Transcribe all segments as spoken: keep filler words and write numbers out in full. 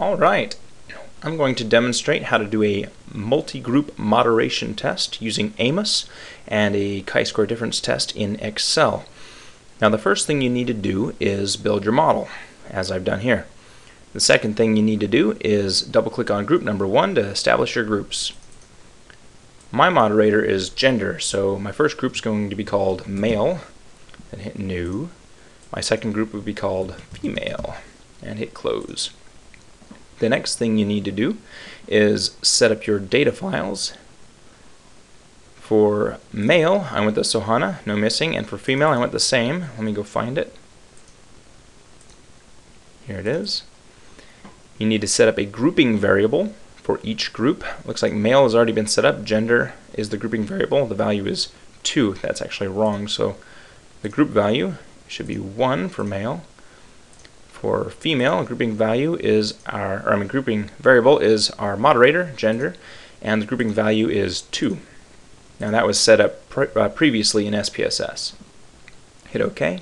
All right, I'm going to demonstrate how to do a multi-group moderation test using AMOS and a chi-square difference test in Excel. Now the first thing you need to do is build your model, as I've done here. The second thing you need to do is double-click on group number one to establish your groups. My moderator is gender, so my first group's going to be called male, and hit new. My second group would be called female, and hit close. The next thing you need to do is set up your data files. For male, I went the Sohana, no missing, and for female, I went the same. Let me go find it. Here it is. You need to set up a grouping variable for each group. Looks like male has already been set up. Gender is the grouping variable. The value is two. That's actually wrong, so the group value should be one for male. For female, grouping value is our, or I mean, grouping variable is our moderator, gender, and the grouping value is two. Now that was set up pre uh, previously in S P S S. Hit OK.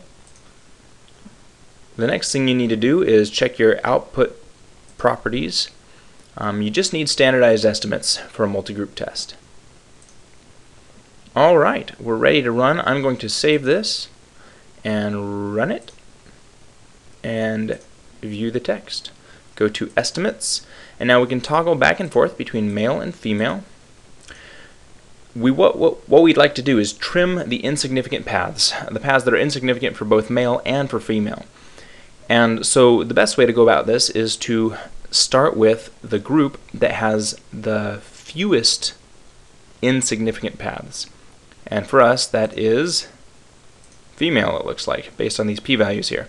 The next thing you need to do is check your output properties. Um, you just need standardized estimates for a multi-group test. All right, we're ready to run. I'm going to save this and run it and view the text. Go to estimates, and now we can toggle back and forth between male and female. We, what, what, what we'd like to do is trim the insignificant paths, the paths that are insignificant for both male and for female. And so the best way to go about this is to start with the group that has the fewest insignificant paths. And for us, that is female, it looks like, based on these p-values here.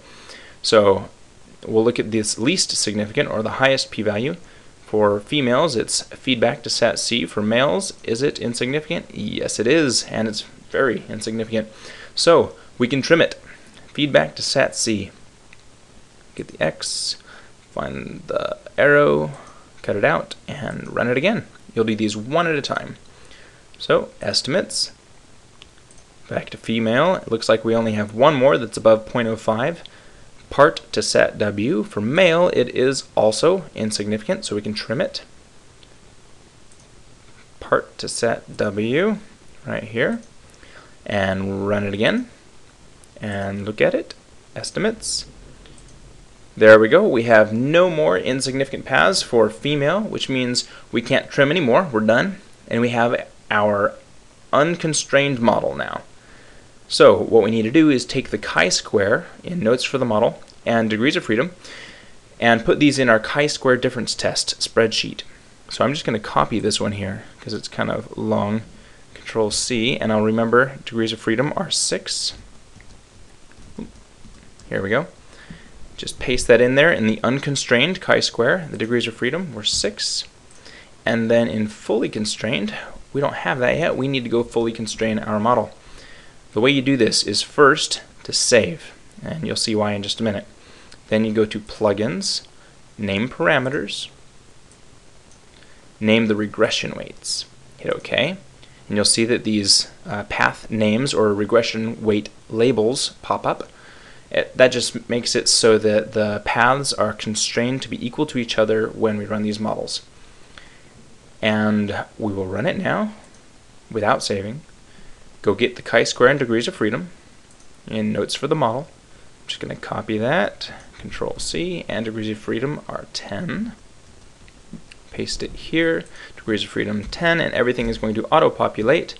So we'll look at this least significant, or the highest p-value. For females, it's feedback to SAT C. For males, is it insignificant? Yes, it is, and it's very insignificant. So we can trim it. Feedback to SAT C. Get the X, find the arrow, cut it out, and run it again. You'll do these one at a time. So estimates. Back to female. It looks like we only have one more that's above zero point zero five. Part to set W. For male, it is also insignificant, so we can trim it. Part to set W right here. And run it again. And look at it. Estimates. There we go. We have no more insignificant paths for female, which means we can't trim anymore. We're done. And we have our unconstrained model now. So what we need to do is take the chi-square in notes for the model and degrees of freedom and put these in our chi-square difference test spreadsheet. So I'm just going to copy this one here because it's kind of long. Control C, and I'll remember degrees of freedom are six. Here we go. Just paste that in there in the unconstrained chi-square. The degrees of freedom were six. And then in fully constrained, we don't have that yet. We need to go fully constrain our model. The way you do this is first to save, and you'll see why in just a minute. Then you go to Plugins, Name Parameters, name the regression weights. Hit OK, and you'll see that these uh, path names or regression weight labels pop up. It, that just makes it so that the paths are constrained to be equal to each other when we run these models. And we will run it now without saving. Go get the chi-square and degrees of freedom in notes for the model. I'm just going to copy that. Control C, and degrees of freedom are ten. Paste it here. Degrees of freedom ten, and everything is going to auto-populate.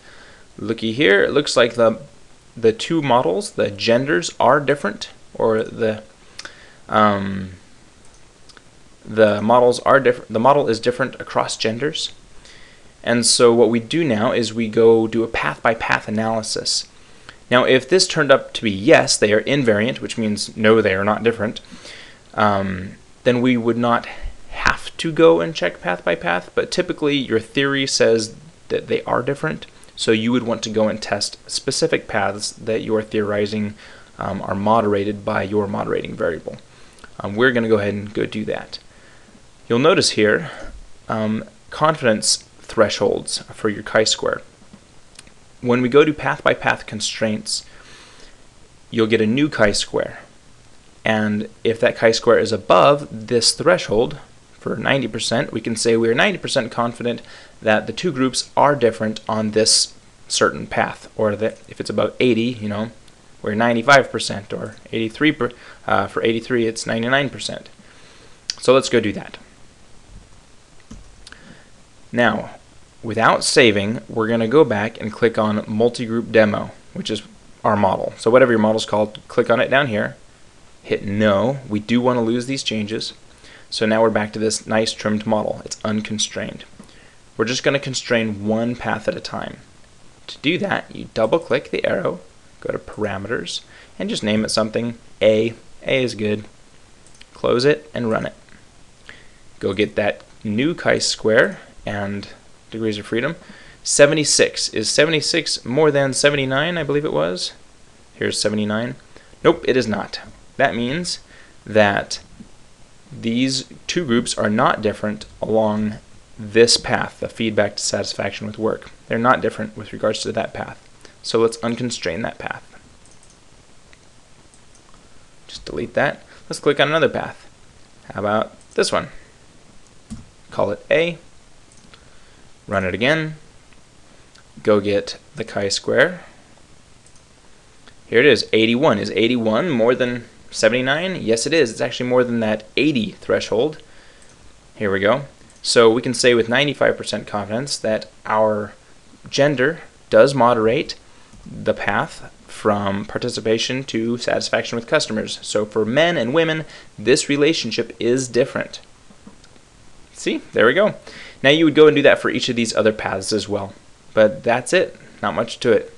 Looky here. It looks like the the two models, the genders are different, or the um, the models are different. The model is different across genders. And so what we do now is we go do a path-by-path analysis. Now if this turned up to be yes, they are invariant, which means no, they are not different, um, then we would not have to go and check path-by-path, but typically your theory says that they are different, so you would want to go and test specific paths that you're theorizing um, are moderated by your moderating variable. Um, we're going to go ahead and go do that. You'll notice here um, confidence thresholds for your chi-square. When we go to path-by-path constraints, you'll get a new chi-square. And if that chi-square is above this threshold, for ninety percent, we can say we are ninety percent confident that the two groups are different on this certain path, or that if it's about eighty, you know, we're ninety-five percent, or eighty-three per, uh, for eighty-three it's ninety-nine percent. So let's go do that. Now, without saving, we're going to go back and click on multi-group demo, which is our model. So whatever your model's called, click on it down here, hit no. We do want to lose these changes. So now we're back to this nice trimmed model. It's unconstrained. We're just going to constrain one path at a time. To do that, you double click the arrow, go to parameters, and just name it something. A, A is good. Close it and run it. Go get that new chi-square and degrees of freedom. seventy-six. Is seventy-six more than seventy-nine, I believe it was? Here's seventy-nine. Nope, it is not. That means that these two groups are not different along this path, the feedback to satisfaction with work. They're not different with regards to that path. So let's unconstrain that path. Just delete that. Let's click on another path. How about this one? Call it A. Run it again. Go get the chi-square. Here it is, eighty-one. Is eighty-one more than seventy-nine? Yes, it is. It's actually more than that eighty threshold. Here we go. So we can say with ninety-five percent confidence that our gender does moderate the path from participation to satisfaction with customers. So for men and women, this relationship is different. See, there we go. Now you would go and do that for each of these other paths as well. But that's it. Not much to it.